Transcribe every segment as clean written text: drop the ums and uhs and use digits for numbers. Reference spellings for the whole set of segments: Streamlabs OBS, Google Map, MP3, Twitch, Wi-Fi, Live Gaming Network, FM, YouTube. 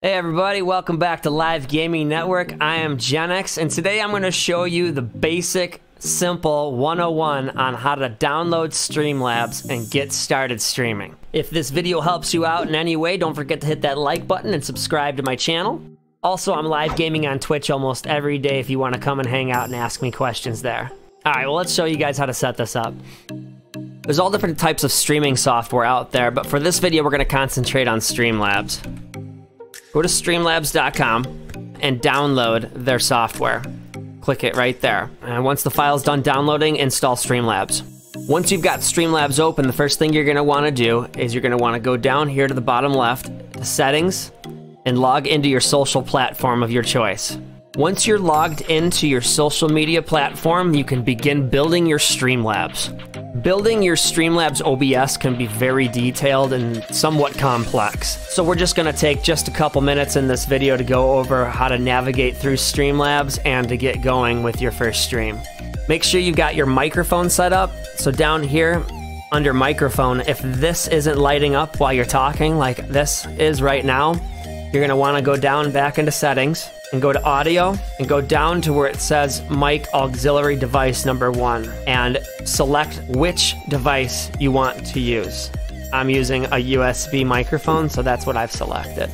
Hey everybody, welcome back to Live Gaming Network. I am GenX, and today I'm going to show you the basic, simple 101 on how to download Streamlabs and get started streaming. If this video helps you out in any way, don't forget to hit that like button and subscribe to my channel. Also, I'm live gaming on Twitch almost every day if you want to come and hang out and ask me questions there. Alright, well let's show you guys how to set this up. There's all different types of streaming software out there, but for this video we're going to concentrate on Streamlabs. Go to Streamlabs.com and download their software. Click it right there. And once the file's done downloading, install Streamlabs. Once you've got Streamlabs open, the first thing you're going to want to do is you're going to want to go down here to the bottom left, to Settings, and log into your social platform of your choice. Once you're logged into your social media platform, you can begin building your Streamlabs. Building your Streamlabs OBS can be very detailed and somewhat complex. So we're just going to take just a couple minutes in this video to go over how to navigate through Streamlabs and to get going with your first stream. Make sure you've got your microphone set up. So down here under microphone, if this isn't lighting up while you're talking like this is right now, you're going to want to go down back into Settings and go to Audio and go down to where it says Mic Auxiliary Device number 1 and select which device you want to use. I'm using a USB microphone, so that's what I've selected.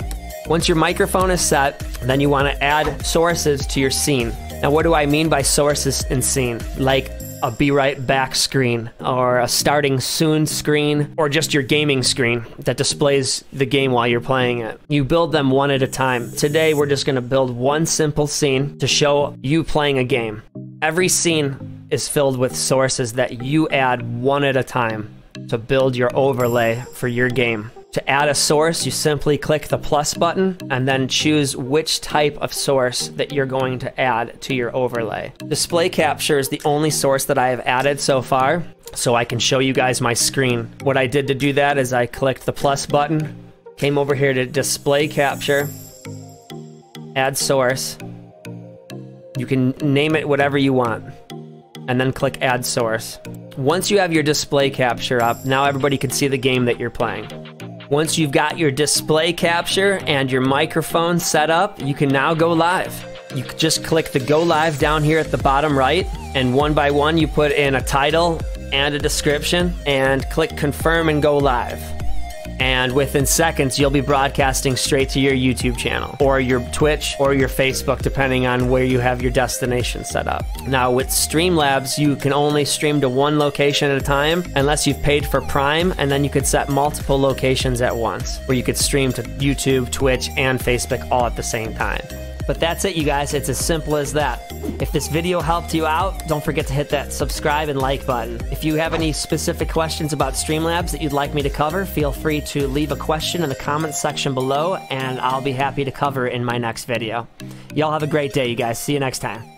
Once your microphone is set, then you want to add sources to your scene. Now what do I mean by sources in scene? Like a Be Right Back screen or a Starting Soon screen or just your gaming screen that displays the game while you're playing it. You build them one at a time. Today we're just going to build one simple scene to show you playing a game. Every scene is filled with sources that you add one at a time to build your overlay for your game. To add a source, you simply click the plus button and then choose which type of source that you're going to add to your overlay. Display capture is the only source that I have added so far, so I can show you guys my screen. What I did to do that is I clicked the plus button, came over here to display capture, add source. You can name it whatever you want, and then click add source. Once you have your display capture up, now everybody can see the game that you're playing. Once you've got your display capture and your microphone set up, you can now go live. You just click the go live down here at the bottom right, and one by one you put in a title and a description and click confirm and go live. And within seconds you'll be broadcasting straight to your YouTube channel or your Twitch or your Facebook, depending on where you have your destination set up. Now with Streamlabs you can only stream to one location at a time unless you've paid for Prime, and then you could set multiple locations at once where you could stream to YouTube, Twitch, and Facebook all at the same time. But that's it, you guys. It's as simple as that. If this video helped you out, don't forget to hit that subscribe and like button. If you have any specific questions about Streamlabs that you'd like me to cover, feel free to leave a question in the comments section below, and I'll be happy to cover it in my next video. Y'all have a great day, you guys. See you next time.